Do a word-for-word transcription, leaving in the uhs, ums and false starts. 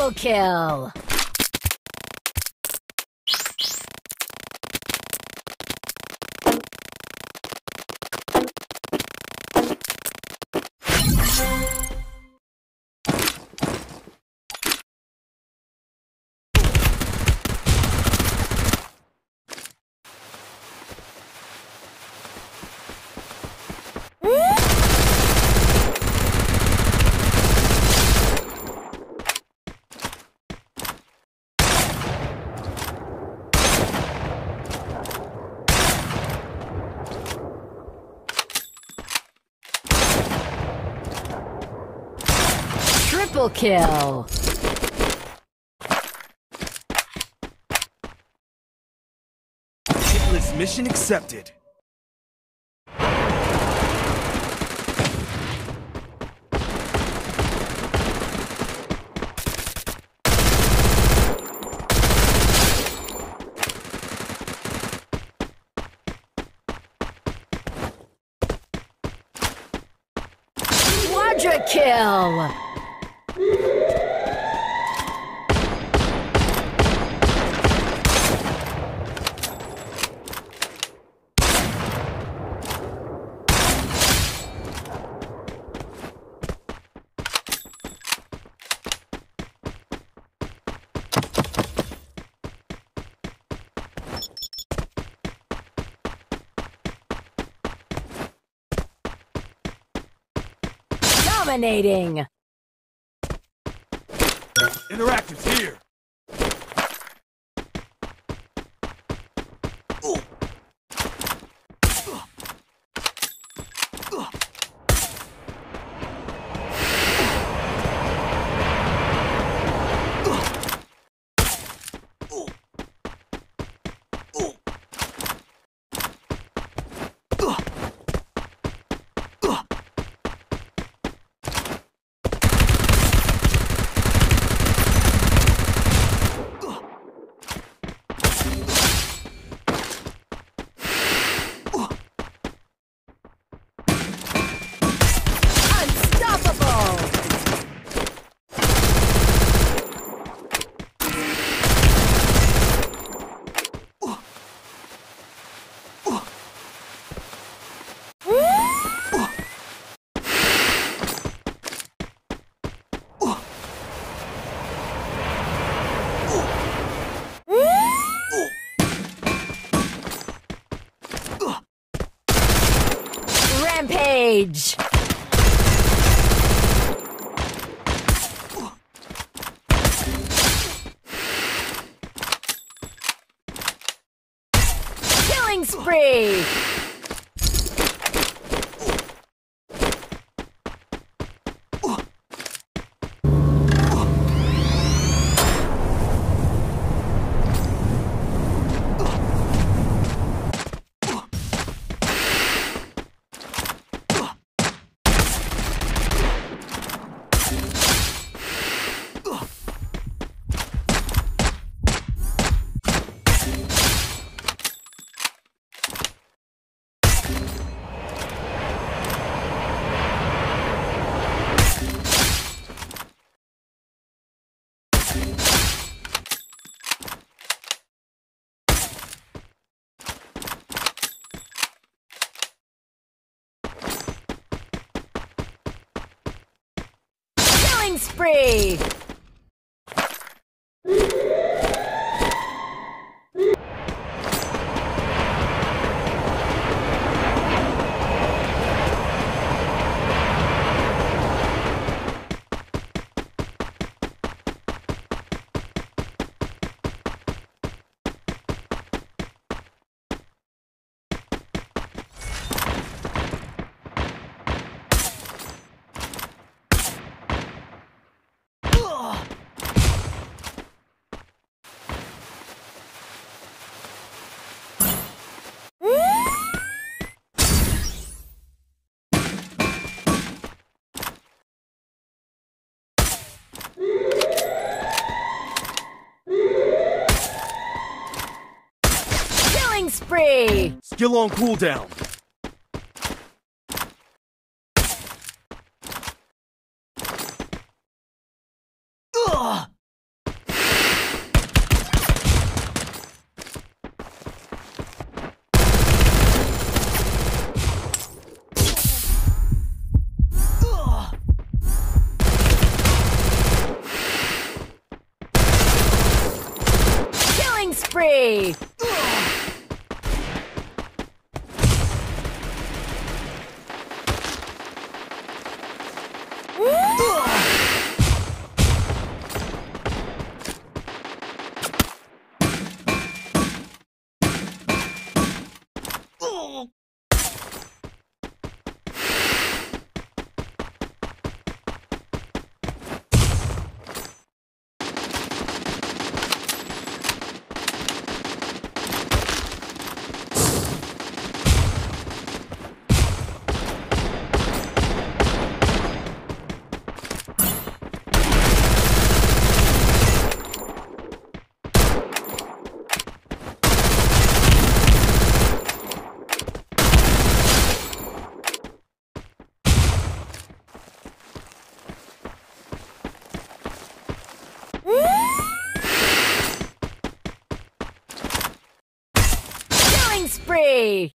Double kill! Triple kill! Shitless mission accepted. Quadra kill! Dominating. Interactive's here. Rampage! Killing spree! Spree! Spree! Skill on cooldown. Ugh. free! Spree!